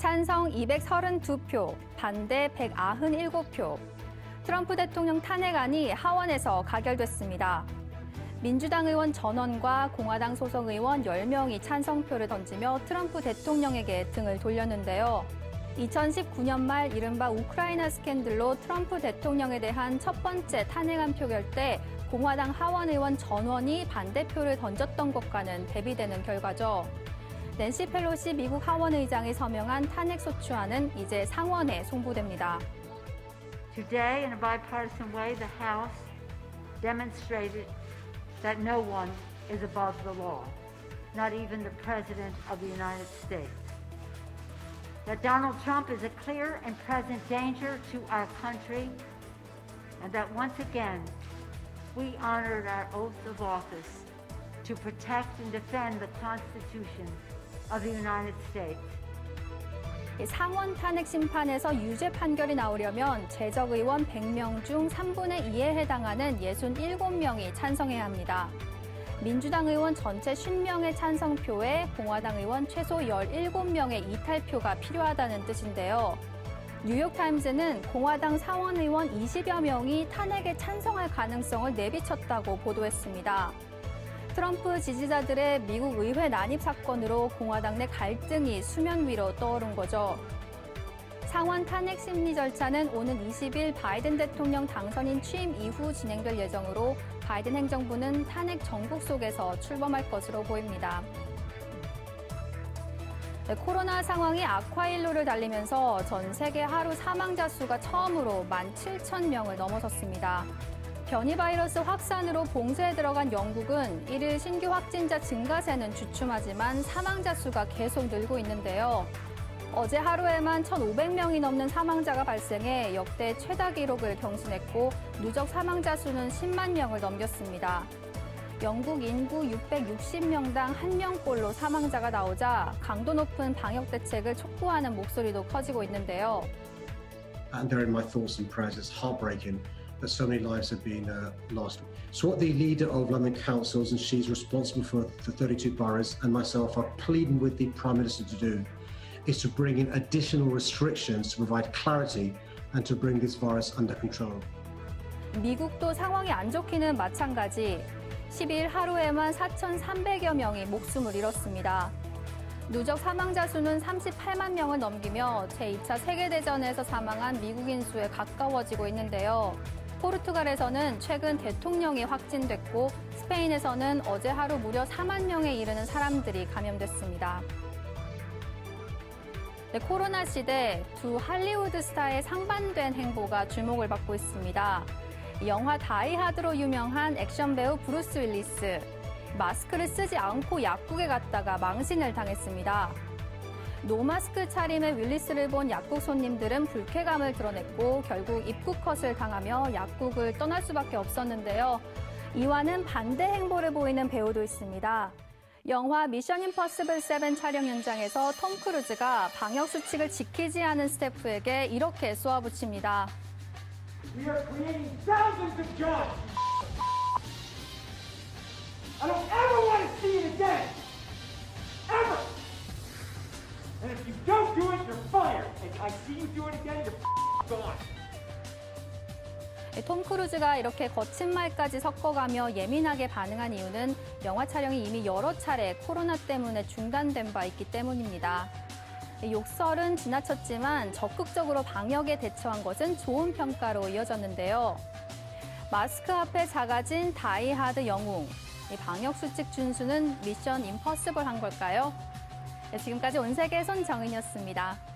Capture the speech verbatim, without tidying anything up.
찬성 이백삼십이 표, 반대 백구십칠 표, 트럼프 대통령 탄핵안이 하원에서 가결됐습니다. 민주당 의원 전원과 공화당 소속 의원 열 명이 찬성표를 던지며 트럼프 대통령에게 등을 돌렸는데요. 이천십구 년 말 이른바 우크라이나 스캔들로 트럼프 대통령에 대한 첫 번째 탄핵안 표결 때 공화당 하원 의원 전원이 반대표를 던졌던 것과는 대비되는 결과죠. 낸시 펠로시 미국 하원의장이 서명한 탄핵소추안은 이제 상원에 송부됩니다. Today, in a bipartisan way, the House demonstrated that no one is above the law, not even the President of the United States. That Donald Trump is a clear and present danger to our country, and that once again, we honored our oath of office to protect and defend the Constitution of the United States. 상원 탄핵 심판에서 유죄 판결이 나오려면 재적 의원 백 명 중 삼분의 이에 해당하는 육십칠 명이 찬성해야 합니다. 민주당 의원 전체 오십 명의 찬성표에 공화당 의원 최소 십칠 명의 이탈표가 필요하다는 뜻인데요. 뉴욕타임즈는 공화당 상원의원 이십여 명이 탄핵에 찬성할 가능성을 내비쳤다고 보도했습니다. 트럼프 지지자들의 미국 의회 난입 사건으로 공화당 내 갈등이 수면 위로 떠오른 거죠. 상원 탄핵 심리 절차는 오는 이십 일 바이든 대통령 당선인 취임 이후 진행될 예정으로 바이든 행정부는 탄핵 정국 속에서 출범할 것으로 보입니다. 네, 코로나 상황이 악화일로를 달리면서 전 세계 하루 사망자 수가 처음으로 만 칠천 명을 넘어섰습니다. 변이 바이러스 확산으로 봉쇄에 들어간 영국은 일일 신규 확진자 증가세는 주춤하지만 사망자 수가 계속 늘고 있는데요. 어제 하루에만 천오백 명이 넘는 사망자가 발생해 역대 최다 기록을 경신했고 누적 사망자 수는 십만 명을 넘겼습니다. 영국 인구 육백육십 명당 한 명꼴로 사망자가 나오자 강도 높은 방역 대책을 촉구하는 목소리도 커지고 있는데요. And they're in my thoughts and prayers. It's heartbreaking that so many lives have been uh, lost. So what the leader of London Councils, and she's responsible for the thirty-two boroughs, and myself are pleading with the Prime Minister to do is to bring in additional restrictions to provide clarity and to bring this virus under control. 미국도 상황이 안 좋기는 마찬가지. 십이 일 하루에만 사천삼백여 명이 목숨을 잃었습니다. 누적 사망자 수는 삼십팔만 명을 넘기며 제이 차 세계대전에서 사망한 미국인 수에 가까워지고 있는데요. 포르투갈에서는 최근 대통령이 확진됐고 스페인에서는 어제 하루 무려 사만 명에 이르는 사람들이 감염됐습니다. 네, 코로나 시대 두 할리우드 스타의 상반된 행보가 주목을 받고 있습니다. 영화 다이하드로 유명한 액션 배우 브루스 윌리스. 마스크를 쓰지 않고 약국에 갔다가 망신을 당했습니다. 노마스크 차림의 윌리스를 본 약국 손님들은 불쾌감을 드러냈고 결국 입국 컷을 당하며 약국을 떠날 수밖에 없었는데요. 이와는 반대 행보를 보이는 배우도 있습니다. 영화 미션 임퍼서블 칠 촬영 현장에서 톰 크루즈가 방역 수칙을 지키지 않은 스태프에게 이렇게 쏘아붙입니다. We are creating thousands of jobs. I don't ever want to see it again. Ever. And if you don't do it, you're fired. If I see you do it again, you're gone. 톰 크루즈가 이렇게 거친 말까지 섞어가며 예민하게 반응한 이유는 영화 촬영이 이미 여러 차례 코로나 때문에 중단된 바 있기 때문입니다. 욕설은 지나쳤지만 적극적으로 방역에 대처한 것은 좋은 평가로 이어졌는데요. 마스크 앞에 작아진 다이하드 영웅. 이 방역수칙 준수는 미션 임퍼서블 한 걸까요? 네, 지금까지 온세계 손정은이었습니다.